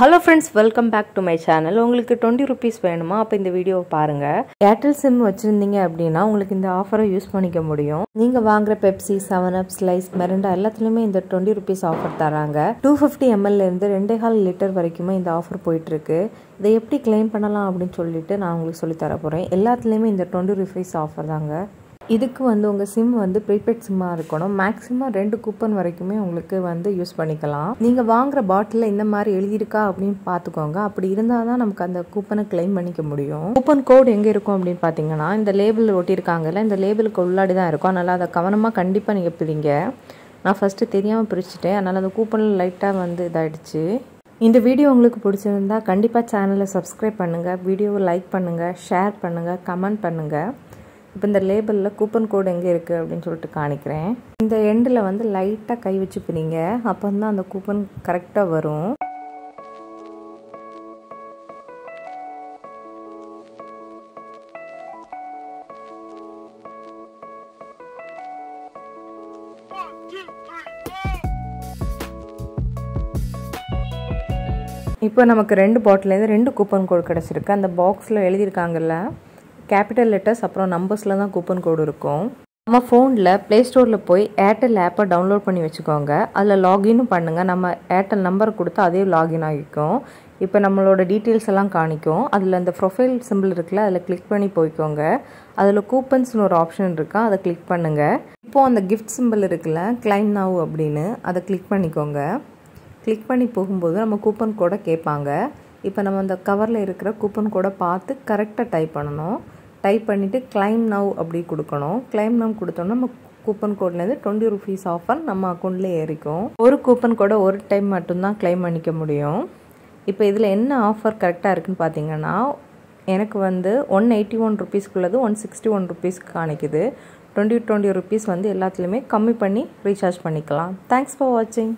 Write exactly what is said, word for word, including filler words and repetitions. Hello friends, welcome back to my channel. உங்களுக்கு twenty rupees வேணுமா அப்ப இந்த வீடியோவை பாருங்க. Airtel SIM வச்சிருந்தீங்க அப்படினா உங்களுக்கு இந்த ஆஃபரை யூஸ் பண்ணிக்க முடியும். நீங்க வாங்குற Pepsi, seven up, Slice, Miranda எல்லாத்துலயுமே இந்த twenty rupees ஆஃபர் தராங்க. two fifty milliliters ல இருந்து two point five லிட்டர் வரைக்கும் இந்த ஆஃபர் போயிட்டு இருக்கு. இதை எப்படி க்ளைம் பண்ணலாம் அப்படினு சொல்லிட்டு நான் உங்களுக்கு சொல்லி தர போறேன். எல்லாத்துலயுமே இந்த twenty rupees ஆஃபர் தாங்க. இதுக்கு வந்து உங்க சிம் வந்து prepaid சிம்மா இருக்கணும் maximum two coupon வரைக்குமே உங்களுக்கு வந்து யூஸ் பண்ணிக்கலாம் நீங்க வாங்குற பாட்டில்ல இந்த மாதிரி எழுதி இருக்கா அப்படிን பாத்துக்கோங்க அப்படி இருந்தா தான் நமக்கு அந்த கூப்பனை claim பண்ணிக்க முடியும் coupon code எங்க இருக்கும் அப்படிን பாத்தீங்கன்னா இந்த லேபிள்ல ஒட்டி இருக்காங்கல இந்த லேபிளுக்கு உள்ளாடி தான் இருக்கும் அதனால அத கவனமா கண்டிப்பா நீங்க பிடிங்க நான் ஃபர்ஸ்ட் தெரியாம பிடிச்சிட்டேன் அதனால அந்த கூப்பன் லைட்டா வந்து இதாயிடுச்சு இந்த வீடியோ உங்களுக்கு பிடிச்சிருந்தா கண்டிப்பா சேனலை subscribe பண்ணுங்க வீடியோவை லைக் பண்ணுங்க ஷேர் பண்ணுங்க கமெண்ட் பண்ணுங்க இப்ப இந்த லேபிள்ல கூப்பன் கோட் எங்க இருக்கு அப்படினு சொல்லிட்டு காணிக்கிறேன் இந்த எண்ட்ல வந்து லைட்டா கை வச்சு பிடிங்க அப்பதான் அந்த கூப்பன் கரெக்ட்டா வரும் இப்போ நமக்கு ரெண்டு பாட்டில்ல இருந்து ரெண்டு கூப்பன் கோட் கிடைச்சிருக்கு அந்த பாக்ஸ்ல எழுதி இருக்காங்கல Capital letters அப்புறம் நம்பர்ஸ்ல தான் கூப்பன் கோட் இருக்கும். நம்ம phoneல Play Storeல போய் Airtel app download பண்ணி வெச்சுக்கோங்க. அதுல login பண்ணுங்க. நம்ம Airtel number கொடுத்தா அதே login ஆகிக்கும். இப்போ நம்மளோட details எல்லாம் காணிக்கும். அதுல அந்த profile symbol இருக்குல அதுல click பண்ணி போய்க்கோங்க. அதுல coupons னு ஒரு ஆப்ஷன் இருக்கு. அத click பண்ணுங்க. இப்போ அந்த gift symbol இருக்குல claim now அப்படினு அத click பண்ணிக்கோங்க. click பண்ணி போகும்போது நம்ம coupon கோட கேட்பாங்க. இப்போ நம்ம அந்த கவர்ல இருக்கிற coupon கோட பார்த்து கரெக்ட்டா டைப் பண்ணனும். Type பண்ணிட்டு claim now அப்படி கொடுக்கணும் claim now கொடுத்தோம்னா நம்ம கூப்பன் கோட்ல இருந்து twenty rupees ஆஃபர் நம்ம அக்கவுண்ட்ல ஏறிக்கும் ஒரு கூப்பன் கோட ஒரு டைம் மட்டும் தான் claim பண்ணிக்க முடியும் இப்போ இதுல என்ன ஆஃபர் கரெக்ட்டா இருக்குன்னு பாத்தீங்கன்னா எனக்கு வந்து one eighty-one rupees குள்ளது one sixty-one rupees காணிக்குது twenty twenty rupees வந்து எல்லாத்துலயுமே கம்மி பண்ணி ரீசார்ஜ் பண்ணிக்கலாம் thanks for watching